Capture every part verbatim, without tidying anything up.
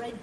Red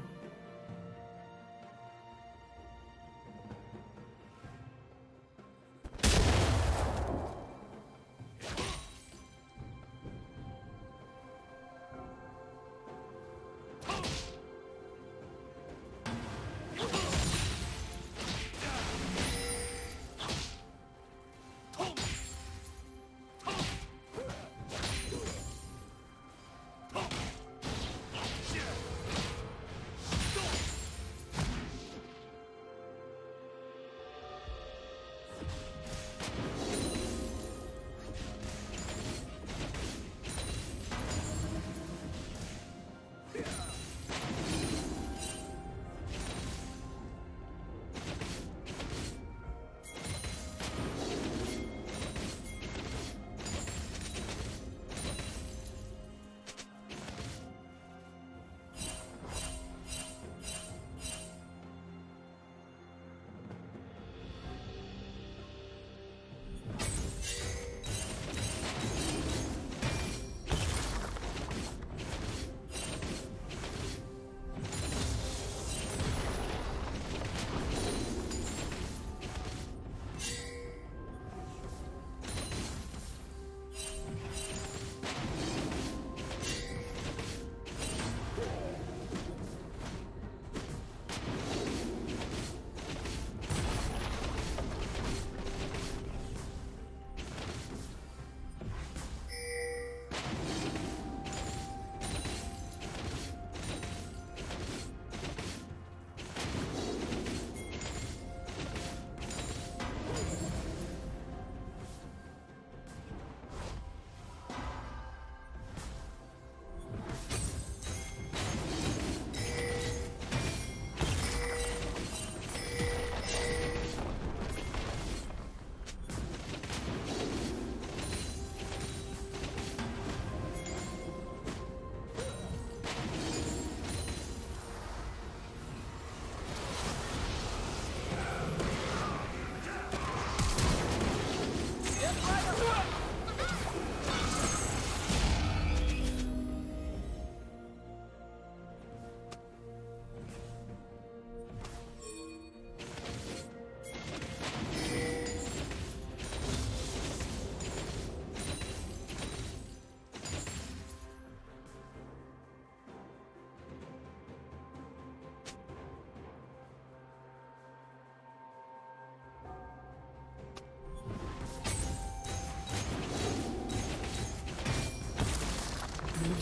The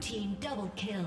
team double kill.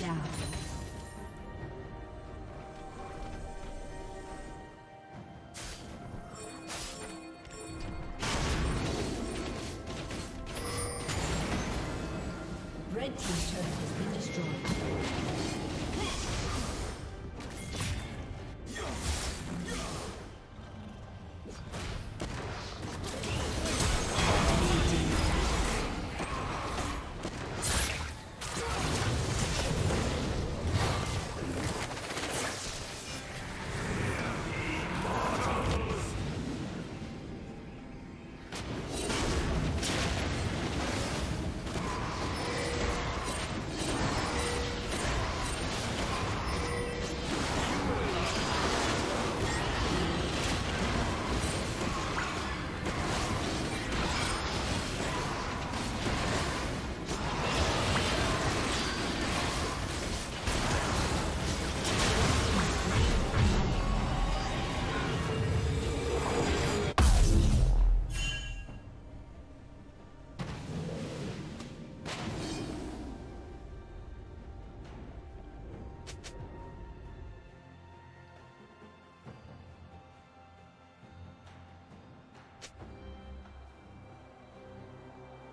down. Red team's turret has been destroyed.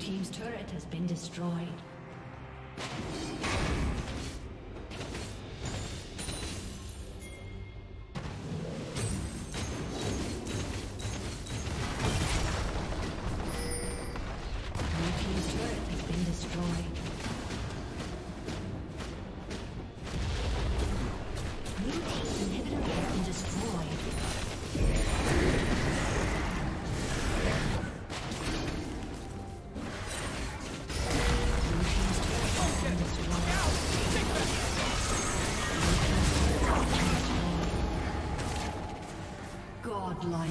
Team's turret has been destroyed. Like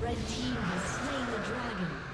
Red team has slain the dragon.